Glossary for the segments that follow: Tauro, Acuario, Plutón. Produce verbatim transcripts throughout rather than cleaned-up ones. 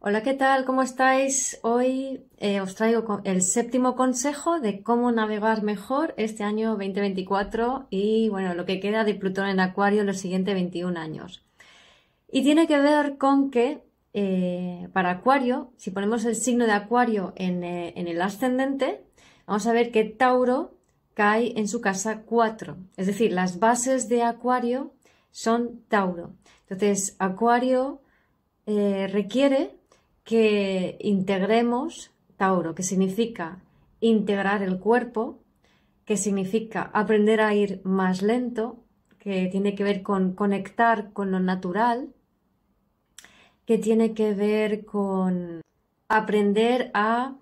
Hola, ¿qué tal? ¿Cómo estáis? Hoy eh, os traigo el séptimo consejo de cómo navegar mejor este año veinte veinticuatro y bueno, lo que queda de Plutón en Acuario en los siguientes veintiún años. Y tiene que ver con que eh, para Acuario, si ponemos el signo de Acuario en, eh, en el ascendente, vamos a ver que Tauro cae en su casa cuatro. Es decir, las bases de Acuario son Tauro. Entonces, Acuario eh, requiere que integremos Tauro, que significa integrar el cuerpo, que significa aprender a ir más lento, que tiene que ver con conectar con lo natural, que tiene que ver con aprender a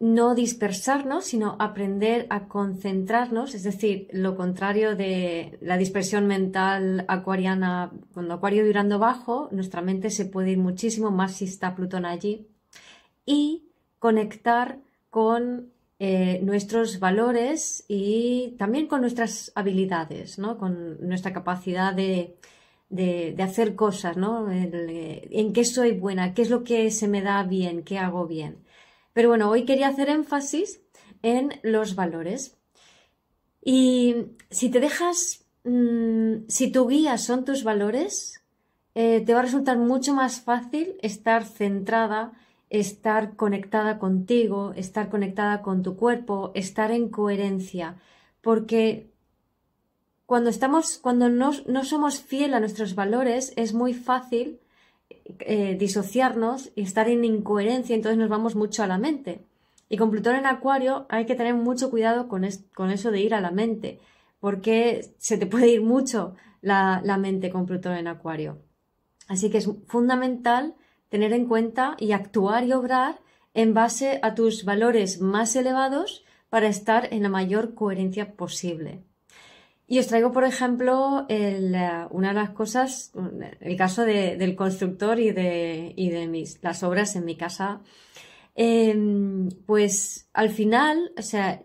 no dispersarnos, sino aprender a concentrarnos, es decir, lo contrario de la dispersión mental acuariana. Cuando Acuario vibrando bajo, nuestra mente se puede ir muchísimo más si está Plutón allí, y conectar con eh, nuestros valores y también con nuestras habilidades, ¿no? Con nuestra capacidad de, de, de hacer cosas, ¿no? El, en qué soy buena, qué es lo que se me da bien, qué hago bien. Pero bueno, hoy quería hacer énfasis en los valores. Y si te dejas, mmm, si tu guía son tus valores, eh, te va a resultar mucho más fácil estar centrada, estar conectada contigo, estar conectada con tu cuerpo, estar en coherencia. Porque cuando estamos, cuando no, no somos fieles a nuestros valores, es muy fácil Eh, disociarnos y estar en incoherencia, entonces nos vamos mucho a la mente. Y con Plutón en Acuario hay que tener mucho cuidado con, es, con eso de ir a la mente, porque se te puede ir mucho la, la mente con Plutón en Acuario. Así que es fundamental tener en cuenta y actuar y obrar en base a tus valores más elevados para estar en la mayor coherencia posible. Y os traigo, por ejemplo, el, una de las cosas, el caso de, del constructor y de, y de mis, las obras en mi casa. Eh, pues al final, o sea,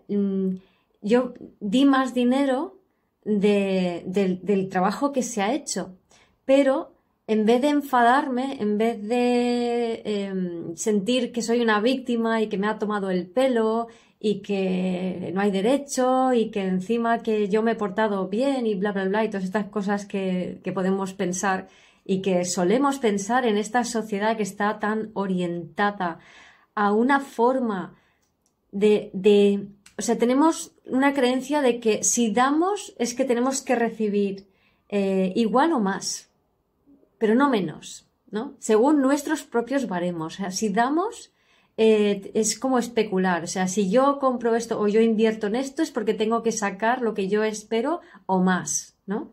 yo di más dinero de, del, del trabajo que se ha hecho, pero en vez de enfadarme, en vez de eh, sentir que soy una víctima y que me ha tomado el pelo y que no hay derecho y que encima que yo me he portado bien y bla, bla, bla, y todas estas cosas que, que podemos pensar y que solemos pensar en esta sociedad que está tan orientada a una forma de, de... O sea, tenemos una creencia de que si damos es que tenemos que recibir eh, igual o más, pero no menos, ¿no? Según nuestros propios baremos. O sea, si damos... Eh, es como especular, o sea, si yo compro esto o yo invierto en esto es porque tengo que sacar lo que yo espero o más, ¿no?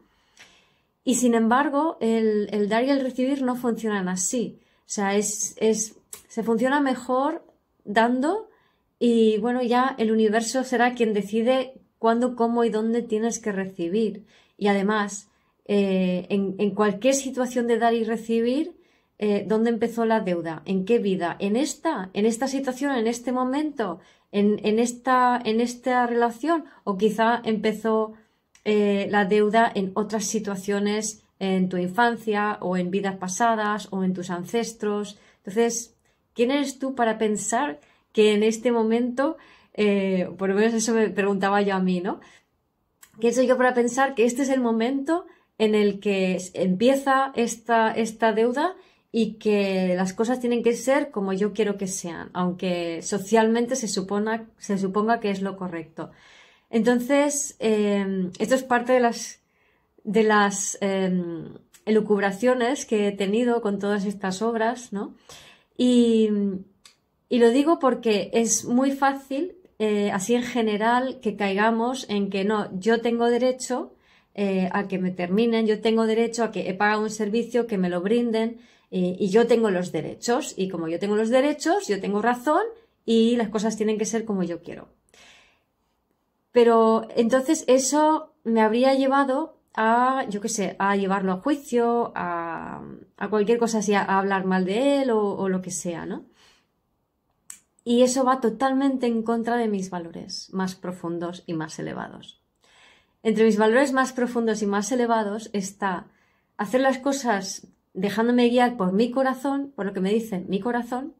Y sin embargo, el, el dar y el recibir no funcionan así, o sea, es, es, se funciona mejor dando y bueno, ya el universo será quien decide cuándo, cómo y dónde tienes que recibir. Y además, eh, en, en cualquier situación de dar y recibir, Eh, ¿dónde empezó la deuda? ¿En qué vida? ¿En esta? ¿En esta situación? ¿En este momento? ¿En, en, esta, en esta relación? ¿O quizá empezó eh, la deuda en otras situaciones, en tu infancia o en vidas pasadas o en tus ancestros? Entonces, ¿quién eres tú para pensar que en este momento, eh, por lo menos eso me preguntaba yo a mí, ¿no? ¿Quién soy yo para pensar que este es el momento en el que empieza esta, esta deuda y que las cosas tienen que ser como yo quiero que sean, aunque socialmente se supona, se suponga que es lo correcto? Entonces, eh, esto es parte de las, de las eh, elucubraciones que he tenido con todas estas obras, ¿no? Y, y lo digo porque es muy fácil, eh, así en general, que caigamos en que no, yo tengo derecho eh, a que me terminen, yo tengo derecho a que he pagado un servicio, que me lo brinden, Y, y yo tengo los derechos, y como yo tengo los derechos, yo tengo razón y las cosas tienen que ser como yo quiero. Pero entonces eso me habría llevado a, yo qué sé, a llevarlo a juicio, a, a cualquier cosa así, a, a hablar mal de él o, o lo que sea, ¿no? Y eso va totalmente en contra de mis valores más profundos y más elevados. Entre mis valores más profundos y más elevados está hacer las cosas dejándome guiar por mi corazón, por lo que me dice mi corazón,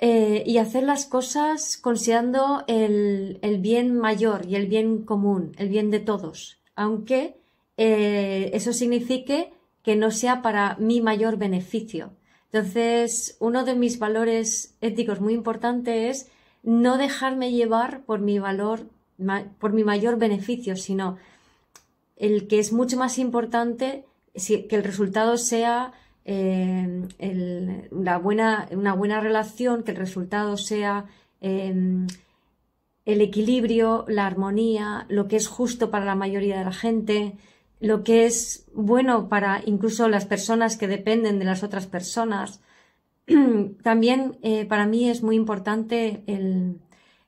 eh, y hacer las cosas considerando el, el bien mayor y el bien común, el bien de todos, aunque eh, eso signifique que no sea para mi mayor beneficio. Entonces, uno de mis valores éticos muy importante es no dejarme llevar por mi valor, por mi mayor beneficio, sino el que es mucho más importante, que el resultado sea eh, el, la buena, una buena relación, que el resultado sea eh, el equilibrio, la armonía, lo que es justo para la mayoría de la gente, lo que es bueno para incluso las personas que dependen de las otras personas. También eh, para mí es muy importante el,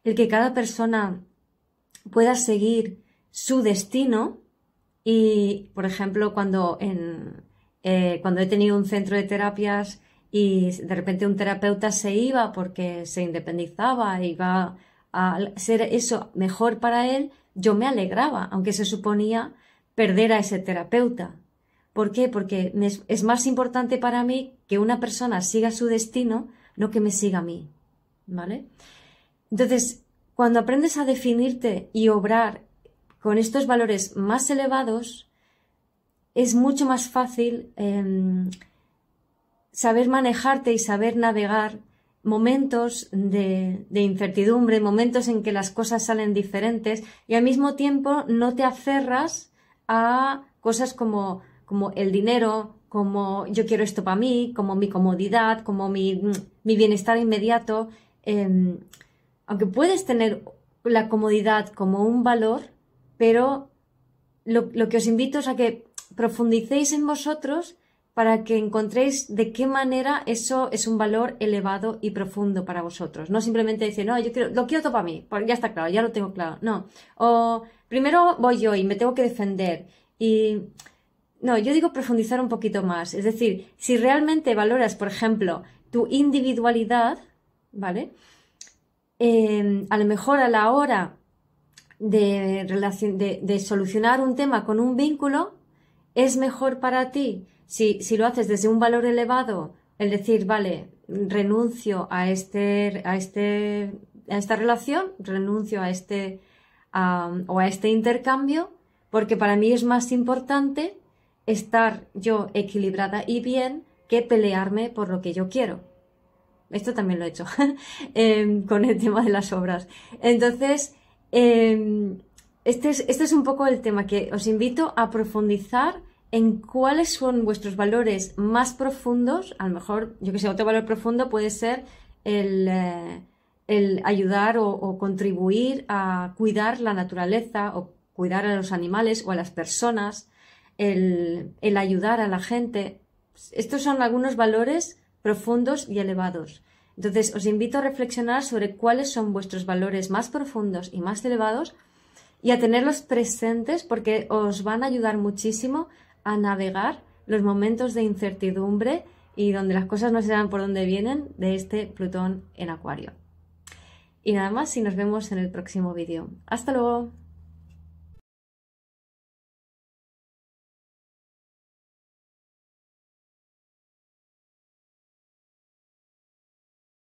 el que cada persona pueda seguir su destino. Y, por ejemplo, cuando, en, eh, cuando he tenido un centro de terapias y de repente un terapeuta se iba porque se independizaba, iba a ser eso mejor para él, yo me alegraba, aunque se suponía perder a ese terapeuta. ¿Por qué? Porque me, es más importante para mí que una persona siga su destino, no que me siga a mí, ¿vale? Entonces, cuando aprendes a definirte y obrar con estos valores más elevados, es mucho más fácil eh, saber manejarte y saber navegar momentos de, de incertidumbre, momentos en que las cosas salen diferentes y al mismo tiempo no te aferras a cosas como, como el dinero, como yo quiero esto para mí, como mi comodidad, como mi, mi bienestar inmediato. Eh, aunque puedes tener la comodidad como un valor, pero lo, lo que os invito es a que profundicéis en vosotros para que encontréis de qué manera eso es un valor elevado y profundo para vosotros. No simplemente decir, no, yo quiero, lo quiero todo para mí, porque ya está claro, ya lo tengo claro. No, o primero voy yo y me tengo que defender. Y no, yo digo profundizar un poquito más. Es decir, si realmente valoras, por ejemplo, tu individualidad, ¿vale? Eh, a lo mejor a la hora De, relacion, de, de solucionar un tema con un vínculo, es mejor para ti si, si lo haces desde un valor elevado, el decir, vale, renuncio a este a este a esta relación, renuncio a este a, o a este intercambio, porque para mí es más importante estar yo equilibrada y bien que pelearme por lo que yo quiero. Esto también lo he hecho eh, con el tema de las obras. Entonces, Eh, este, es, este es un poco el tema que os invito a profundizar en cuáles son vuestros valores más profundos. A lo mejor, yo que sé, otro valor profundo puede ser el, eh, el ayudar o, o contribuir a cuidar la naturaleza o cuidar a los animales o a las personas, el, el ayudar a la gente. Estos son algunos valores profundos y elevados. Entonces, os invito a reflexionar sobre cuáles son vuestros valores más profundos y más elevados y a tenerlos presentes porque os van a ayudar muchísimo a navegar los momentos de incertidumbre y donde las cosas no se dan por donde vienen de este Plutón en Acuario. Y nada más, y nos vemos en el próximo vídeo. ¡Hasta luego!